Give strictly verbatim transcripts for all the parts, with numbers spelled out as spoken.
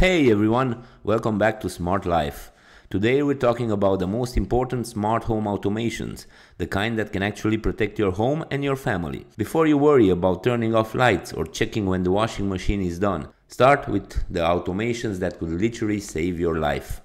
Hey everyone, welcome back to Smart Life. Today we're talking about the most important smart home automations, the kind that can actually protect your home and your family. Before you worry about turning off lights or checking when the washing machine is done, start with the automations that could literally save your life.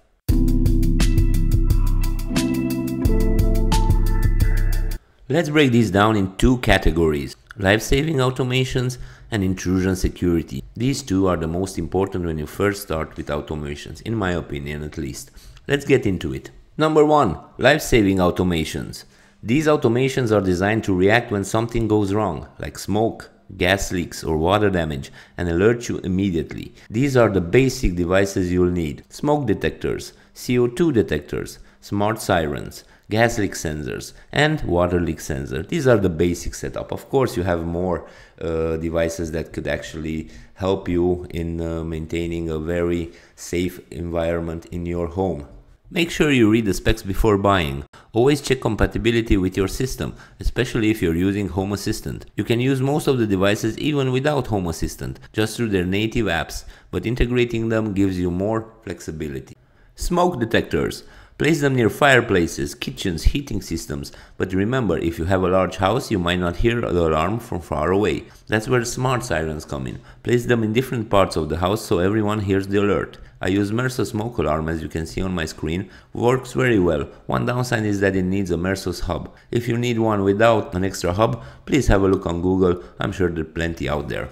Let's break these down in two categories: life-saving automations and intrusion security. These two are the most important when you first start with automations, in my opinion at least. Let's get into it. Number one, life-saving automations. These automations are designed to react when something goes wrong, like smoke, gas leaks or water damage, and alert you immediately. These are the basic devices you'll need: smoke detectors, C O two detectors, smart sirens, gas leak sensors and water leak sensor. These are the basic setup. Of course you have more uh, devices that could actually help you in uh, maintaining a very safe environment in your home. Make sure you read the specs before buying. Always check compatibility with your system, especially if you're using Home Assistant. You can use most of the devices even without Home Assistant, just through their native apps, but integrating them gives you more flexibility. Smoke detectors. Place them near fireplaces, kitchens, heating systems, but remember, if you have a large house, you might not hear the alarm from far away. That's where smart sirens come in. Place them in different parts of the house so everyone hears the alert. I use Meross smoke alarm, as you can see on my screen. Works very well. One downside is that it needs a Meross hub. If you need one without an extra hub, please have a look on Google, I'm sure there are plenty out there.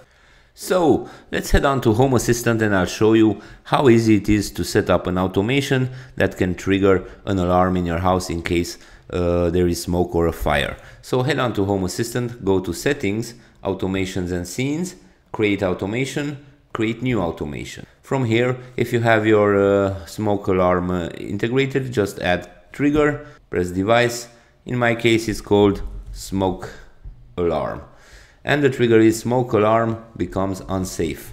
So let's head on to Home Assistant and I'll show you how easy it is to set up an automation that can trigger an alarm in your house in case uh, there is smoke or a fire. So head on to Home Assistant, go to Settings, Automations and Scenes, Create Automation, Create New Automation. From here, if you have your uh, smoke alarm uh, integrated, just add Trigger, press Device. In my case it's called Smoke Alarm. And the trigger is smoke alarm becomes unsafe.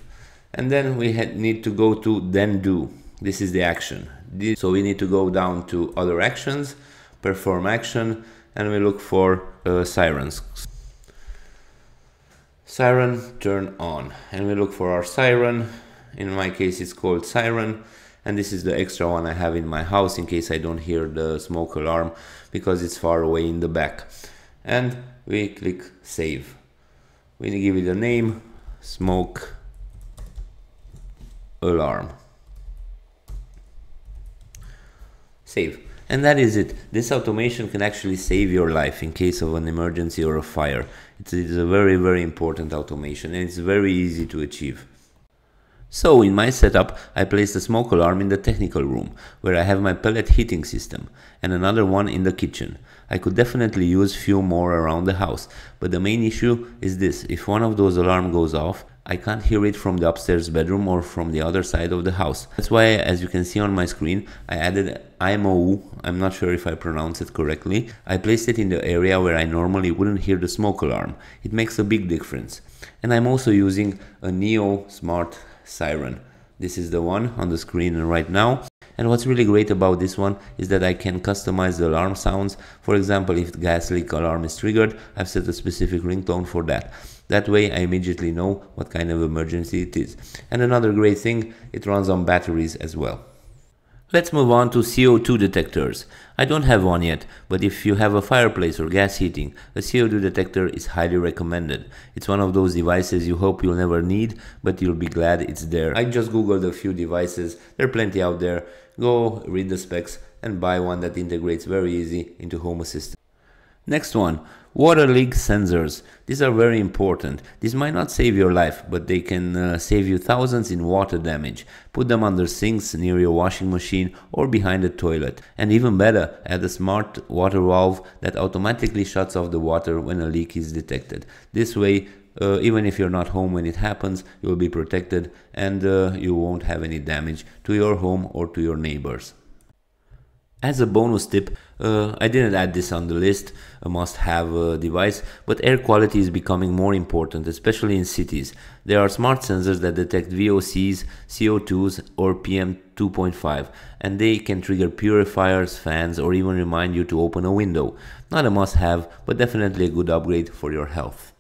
And then we need to go to then do. This is the action. So we need to go down to other actions, perform action, and we look for uh, sirens. Siren turn on. And we look for our siren. In my case it's called siren. And this is the extra one I have in my house in case I don't hear the smoke alarm because it's far away in the back. And we click save. We give it a name, smoke alarm. Save. And that is it. This automation can actually save your life in case of an emergency or a fire. It is a very, very important automation and it's very easy to achieve. So in my setup, I placed a smoke alarm in the technical room, where I have my pellet heating system, and another one in the kitchen. I could definitely use few more around the house, but the main issue is this: if one of those alarms goes off, I can't hear it from the upstairs bedroom or from the other side of the house. That's why, as you can see on my screen, I added I M O U, I'm not sure if I pronounce it correctly. I placed it in the area where I normally wouldn't hear the smoke alarm. It makes a big difference. And I'm also using a Neo Smart siren. This is the one on the screen right now, and what's really great about this one is that I can customize the alarm sounds. For example, if the gas leak alarm is triggered, I've set a specific ringtone for that. That way I immediately know what kind of emergency it is. And another great thing, it runs on batteries as well. Let's move on to C O two detectors. I don't have one yet, but if you have a fireplace or gas heating, a C O two detector is highly recommended. It's one of those devices you hope you'll never need, but you'll be glad it's there. I just googled a few devices, there are plenty out there. Go read the specs and buy one that integrates very easy into Home Assistant. Next one, water leak sensors. These are very important. These might not save your life, but they can uh, save you thousands in water damage. Put them under sinks, near your washing machine or behind the toilet. And even better, add a smart water valve that automatically shuts off the water when a leak is detected. This way, uh, even if you're not home when it happens, you'll be protected and uh, you won't have any damage to your home or to your neighbors. As a bonus tip, uh, I didn't add this on the list, a must-have uh, device, but air quality is becoming more important, especially in cities. There are smart sensors that detect V O Cs, C O twos or P M two point five, and they can trigger purifiers, fans, or even remind you to open a window. Not a must-have, but definitely a good upgrade for your health.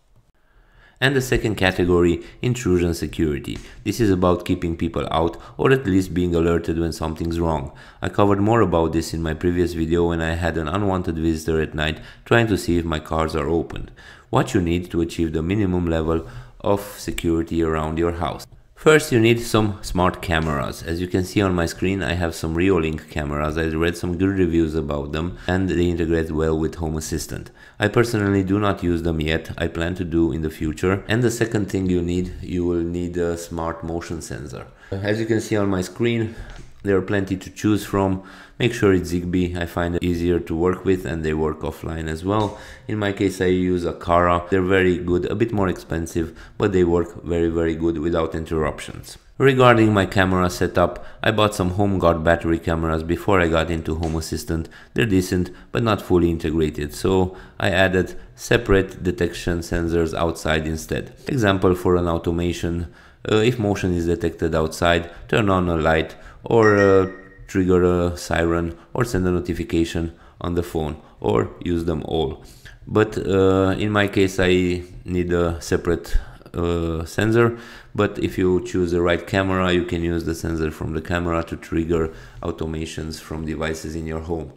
And the second category, intrusion security. This is about keeping people out or at least being alerted when something's wrong. I covered more about this in my previous video when I had an unwanted visitor at night trying to see if my cars are opened. What you need to achieve the minimum level of security around your house. First, you need some smart cameras. As you can see on my screen, I have some Reolink cameras. I read some good reviews about them and they integrate well with Home Assistant. I personally do not use them yet. I plan to do in the future. And the second thing you need, you will need a smart motion sensor. As you can see on my screen, there are plenty to choose from. Make sure it's Zigbee. I find it easier to work with and they work offline as well. In my case, I use Aqara. They're very good, a bit more expensive, but they work very, very good without interruptions. Regarding my camera setup, I bought some HomeGuard battery cameras before I got into Home Assistant. They're decent, but not fully integrated, so I added separate detection sensors outside instead. Example for an automation, uh, if motion is detected outside, turn on a light, or uh, trigger a siren, or send a notification on the phone, or use them all. But uh, in my case I need a separate uh, sensor, but if you choose the right camera you can use the sensor from the camera to trigger automations from devices in your home.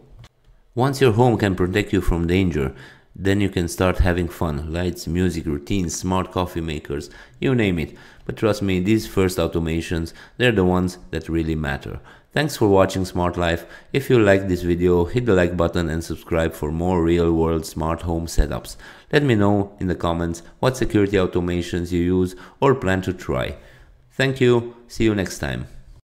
Once your home can protect you from danger, then you can start having fun. Lights, music, routines, smart coffee makers, you name it. But trust me, these first automations, they're the ones that really matter. Thanks for watching Smart Life. If you liked this video, hit the like button and subscribe for more real-world smart home setups. Let me know in the comments what security automations you use or plan to try. Thank you, see you next time.